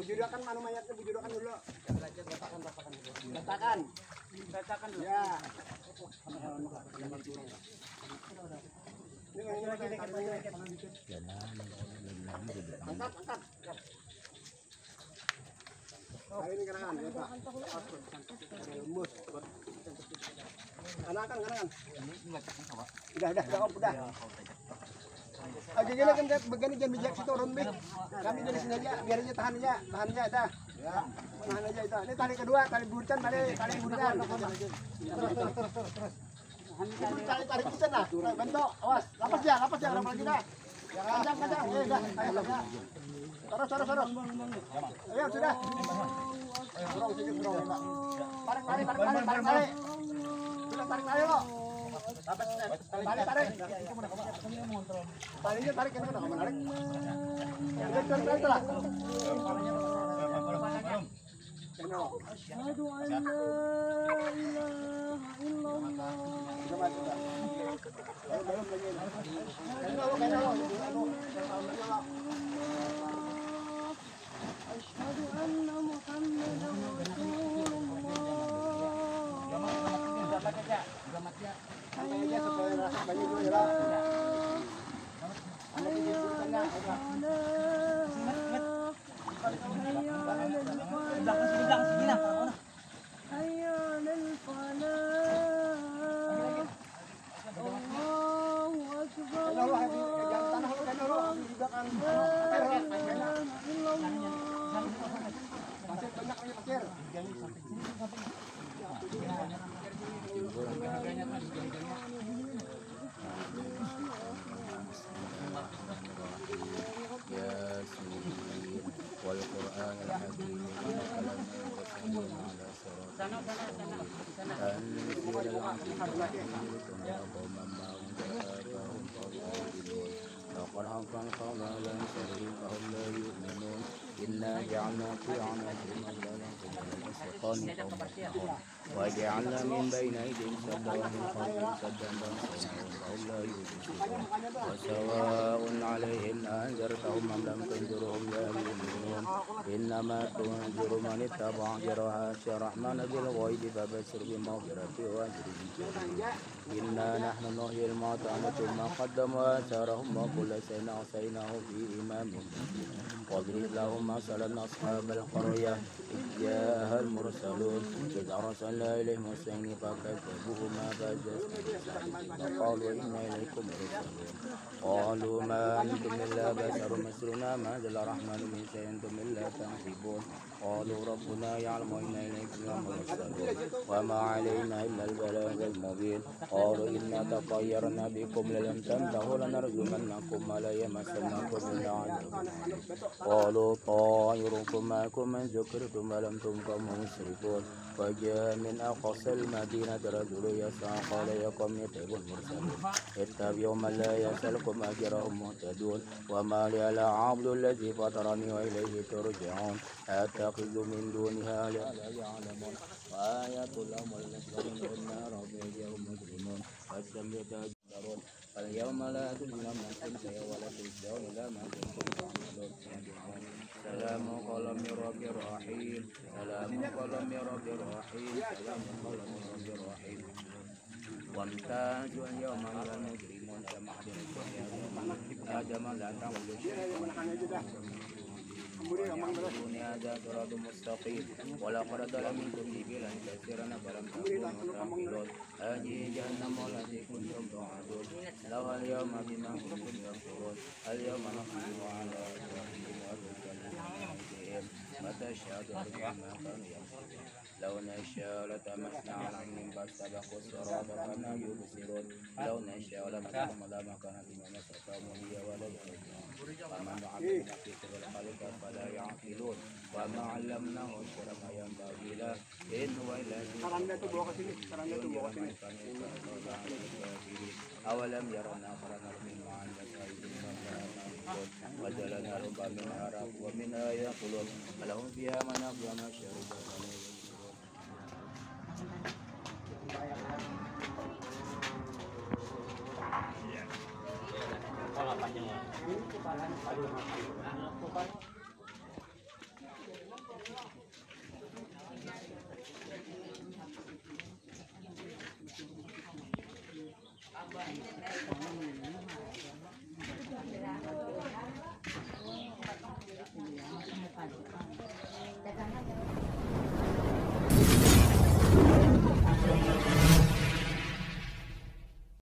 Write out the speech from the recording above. bujudokan manu mayatnya, bujudokan dulu. Ratakan dulu. Ya. Angkat. Ini karangan ya, Pak. Lembut. Karangan. Udah. Oke, gini kan begini jangan bijak situ rumbik. Kami dari sini aja, biar aja tahan aja dah. Ya. Tahan aja itu. Ini tali kedua, tali burcan. Terus. Tali burcan lah. Bentuk, awas. Lepas ya, lagi dah. Kacang. Ya udah, ayo. Terus. Ayo sudah. Dorong. Tarik. Sudah tarik aja lo. Tarik. Ayah supaya rasa banyak dulu ya. Anak ini tengah. وجعلنا من بين أيديهم سدا ومن خلفهم سدا فهم لا يبصرون وسواء عليهم أنذرتهم أم لم تنذرهم لا يؤمنون إنما تنذر من اتبع جراحات الرحمن بالغيب فبشر بمغفرة وأجر كريم إنا نحن نحيي الموتى ثم قدموا آثارهم وكل شيء أحصيناه في إمام واضرب لهم مثلا أصحاب القرية إذ جاءها المرسلون إذ أرسلنا إليهم السيل فكذبوهما فقالوا إنا إليكم مرسلون قالوا ما أنتم إلا بشر مثلنا ما أنزل الرحمن من شيء أنتم إلا تحسبون قالوا ربنا يعلم إنا إليكم لمرسلون وما علينا إلا البلاغ المبين قالوا إنا تطيرنا بكم لئن تنتهوا لنرجمنكم ولا يمسنكم إلا عذاب قالوا طائركم معكم إن ذكرتم ولم تنتم مسرفون وجاء من أقصى المدينة رجل يسعى قال يا قوم اتبعوا المرسلين اتبعوا من لا يسألكم أجرا وهم مهتدون وما لي لا أعبد الذي فطرني وإليه ترجعون أتخذ من دونها آلهة يعلمون وآية لهم الذين إن ربي يوم مجرمون والشمس تجرون فاليوم لا تجزي نفس شيئا ولا تجزون إلا ما كنتم تعملون سلام قولا من رب رحيم سلام قولا من رب رحيم وامتازوا اليوم أيها المجرمون ألم أعلم بكم آدما لا تعبدوا الشياطين الدنيا ذات صراط مستقيم ولقد ضل منكم جبلا كثيرا فلم تكونوا تعقلون هذه جهنم التي كنتم توعدون لولا اليوم بما كنتم تكفرون اليوم نختم على أفواههم وأرجلهم من أيديهم وتشهد أرجلهم بما كانوا يكسبون لو نشاء لطمسنا على أعينهم فاستبقوا الصراط فأنى يبصرون لو نشاء لمسخناهم على مكانتهم فمسخهم هي ولا يبصرون ومن يعمل مثقال ذرة فلا يعقلون وما علمناه الشرع ما ينبغي له إن هو إلا أولم يروا أنا خلقنا منه وعندنا وجعلنا ربا منها رب ومنها يأكلون ولهم فيها منافع وما شربوا ini kepala